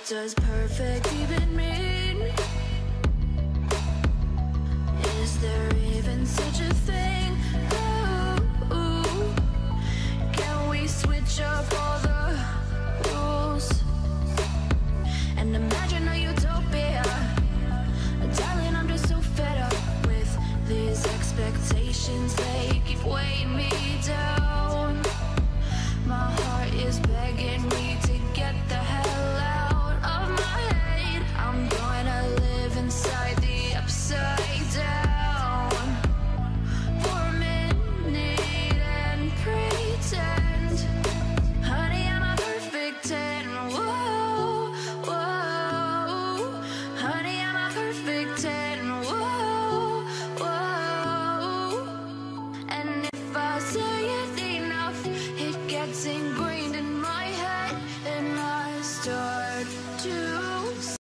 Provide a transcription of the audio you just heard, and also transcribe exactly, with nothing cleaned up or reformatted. What does perfect even mean? Is there even such a thing? Ooh, ooh. Can we switch up all the rules and imagine a utopia? Darling, I'm just so fed up with these expectations. They keep weighing me down.